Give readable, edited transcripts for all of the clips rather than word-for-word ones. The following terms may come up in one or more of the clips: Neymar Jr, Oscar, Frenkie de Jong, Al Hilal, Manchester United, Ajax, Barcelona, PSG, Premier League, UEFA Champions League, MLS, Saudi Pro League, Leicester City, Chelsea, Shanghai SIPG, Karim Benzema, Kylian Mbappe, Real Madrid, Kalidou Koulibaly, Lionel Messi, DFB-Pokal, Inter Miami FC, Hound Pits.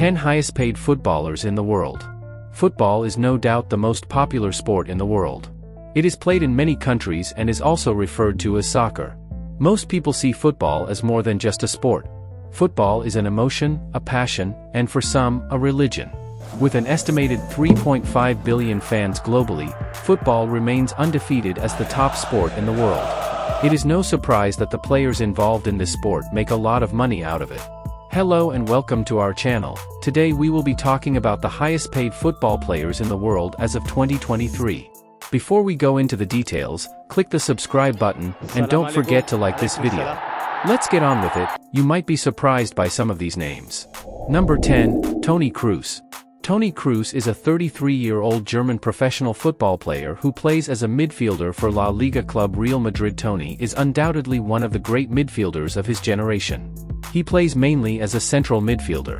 10 highest paid footballers in the world. Football is no doubt the most popular sport in the world. It is played in many countries and is also referred to as soccer. Most people see football as more than just a sport. Football is an emotion, a passion, and for some, a religion. With an estimated 3.5 billion fans globally, football remains undefeated as the top sport in the world. It is no surprise that the players involved in this sport make a lot of money out of it. Hello and welcome to our channel. Today we will be talking about the highest paid football players in the world as of 2023. Before we go into the details, click the subscribe button and don't forget to like this video. Let's get on with it. You might be surprised by some of these names. Number 10, Toni Kroos. Toni Kroos is a 33-year-old German professional football player who plays as a midfielder for La Liga club Real Madrid. Toni is undoubtedly one of the great midfielders of his generation. He plays mainly as a central midfielder.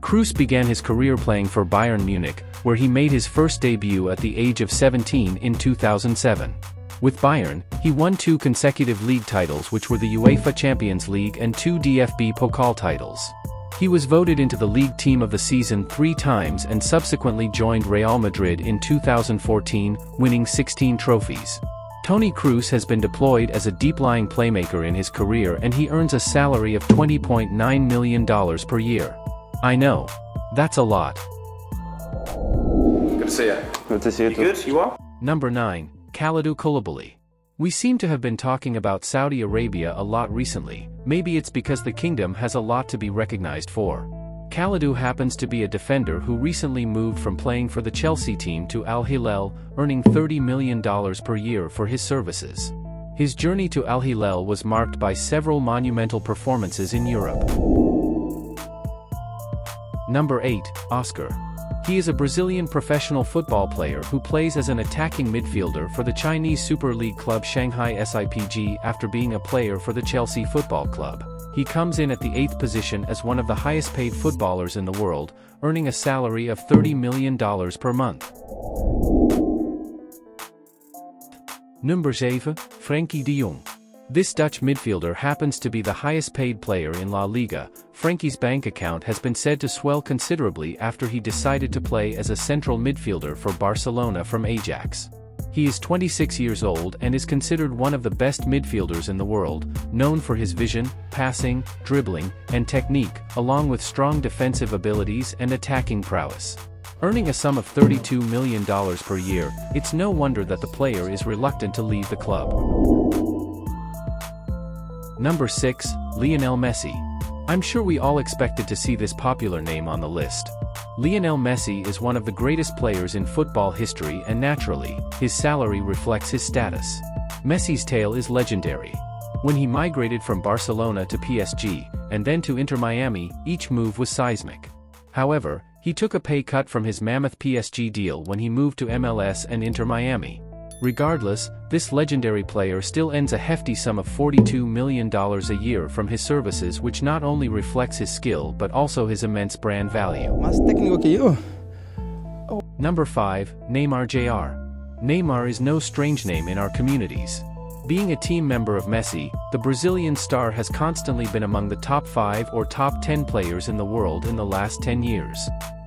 Kroos began his career playing for Bayern Munich, where he made his first debut at the age of 17 in 2007. With Bayern, he won 2 consecutive league titles, which were the UEFA Champions League and 2 DFB-Pokal titles. He was voted into the league team of the season 3 times and subsequently joined Real Madrid in 2014, winning 16 trophies. Toni Kroos has been deployed as a deep-lying playmaker in his career and he earns a salary of $20.9 million per year. I know. That's a lot. Good to see you. Good to see you too. You good? You are? Number 9. Kalidou Koulibaly. We seem to have been talking about Saudi Arabia a lot recently. Maybe it's because the kingdom has a lot to be recognized for. Kalidou happens to be a defender who recently moved from playing for the Chelsea team to Al Hilal, earning $30 million per year for his services. His journey to Al Hilal was marked by several monumental performances in Europe. Number 8, Oscar. He is a Brazilian professional football player who plays as an attacking midfielder for the Chinese Super League club Shanghai SIPG. After being a player for the Chelsea Football Club, he comes in at the 8th position as one of the highest paid footballers in the world, earning a salary of $30 million per month. Number 7, Frenkie de Jong. This Dutch midfielder happens to be the highest paid player in La Liga. Frenkie's bank account has been said to swell considerably after he decided to play as a central midfielder for Barcelona from Ajax. He is 26 years old and is considered one of the best midfielders in the world, known for his vision, passing, dribbling, and technique, along with strong defensive abilities and attacking prowess. Earning a sum of $32 million per year, it's no wonder that the player is reluctant to leave the club. Number 6, Lionel Messi. I'm sure we all expected to see this popular name on the list. Lionel Messi is one of the greatest players in football history and naturally, his salary reflects his status. Messi's tale is legendary. When he migrated from Barcelona to PSG, and then to Inter Miami, each move was seismic. However, he took a pay cut from his mammoth PSG deal when he moved to MLS and Inter Miami. Regardless, this legendary player still earns a hefty sum of $42 million a year from his services, which not only reflects his skill but also his immense brand value. Number 5, Neymar Jr. Neymar is no strange name in our communities. Being a team member of Messi, the Brazilian star has constantly been among the top 5 or top 10 players in the world in the last 10 years.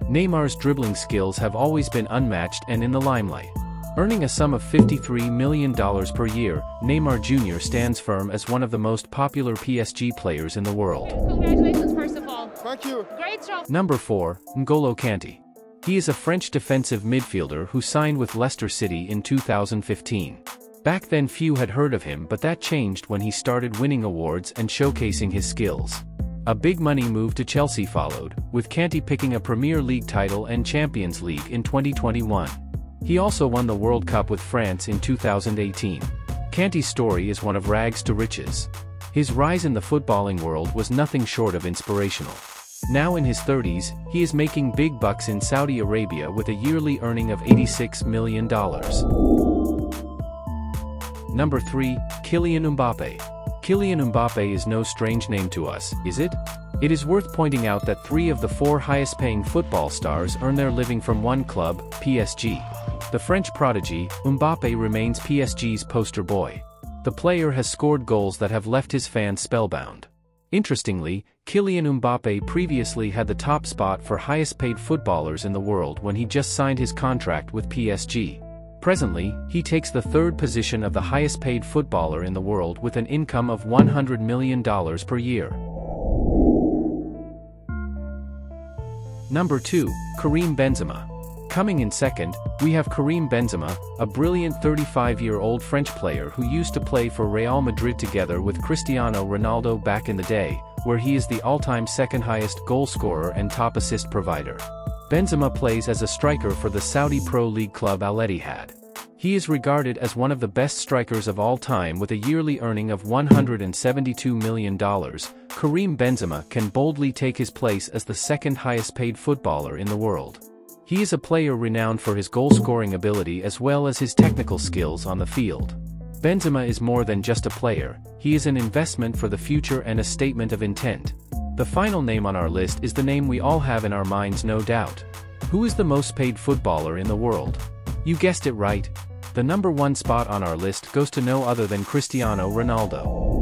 Neymar's dribbling skills have always been unmatched and in the limelight. Earning a sum of $53 million per year, Neymar Jr. stands firm as one of the most popular PSG players in the world. Congratulations, first of all. Thank you. Great job. Number 4, Ngolo Kanté. He is a French defensive midfielder who signed with Leicester City in 2015. Back then few had heard of him, but that changed when he started winning awards and showcasing his skills. A big money move to Chelsea followed, with Kanté picking a Premier League title and Champions League in 2021. He also won the World Cup with France in 2018. Kanté's story is one of rags to riches. His rise in the footballing world was nothing short of inspirational. Now in his 30s, he is making big bucks in Saudi Arabia with a yearly earning of $86 million. Number 3, Kylian Mbappe. Kylian Mbappe is no strange name to us, is it? It is worth pointing out that 3 of the 4 highest-paying football stars earn their living from one club, PSG. The French prodigy, Mbappe remains PSG's poster boy. The player has scored goals that have left his fans spellbound. Interestingly, Kylian Mbappe previously had the top spot for highest-paid footballers in the world when he just signed his contract with PSG. Presently, he takes the third position of the highest-paid footballer in the world with an income of $100 million per year. Number 2, Karim Benzema. Coming in second, we have Karim Benzema, a brilliant 35-year-old French player who used to play for Real Madrid together with Cristiano Ronaldo back in the day, where he is the all-time second-highest goalscorer and top assist provider. Benzema plays as a striker for the Saudi Pro League club Al-Ittihad. He is regarded as one of the best strikers of all time with a yearly earning of $172 million, Karim Benzema can boldly take his place as the second highest-paid footballer in the world. He is a player renowned for his goal-scoring ability as well as his technical skills on the field. Benzema is more than just a player, he is an investment for the future and a statement of intent. The final name on our list is the name we all have in our minds, no doubt. Who is the most paid footballer in the world? You guessed it right. The number one spot on our list goes to no other than Cristiano Ronaldo.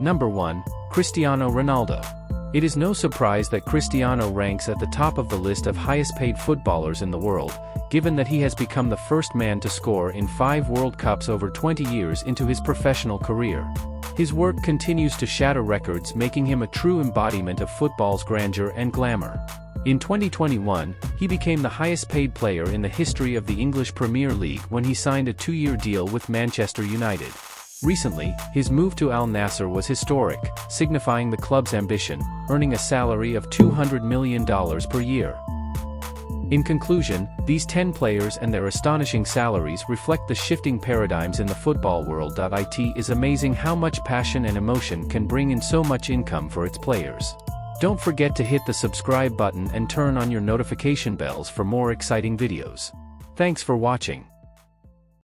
Number 1, Cristiano Ronaldo. It is no surprise that Cristiano ranks at the top of the list of highest-paid footballers in the world, given that he has become the first man to score in 5 World Cups over 20 years into his professional career. His work continues to shatter records, making him a true embodiment of football's grandeur and glamour. In 2021, he became the highest-paid player in the history of the English Premier League when he signed a 2-year deal with Manchester United. Recently, his move to Al-Nassr was historic, signifying the club's ambition, earning a salary of $200 million per year. In conclusion, these 10 players and their astonishing salaries reflect the shifting paradigms in the football world. It is amazing how much passion and emotion can bring in so much income for its players. Don't forget to hit the subscribe button and turn on your notification bells for more exciting videos. Thanks for watching.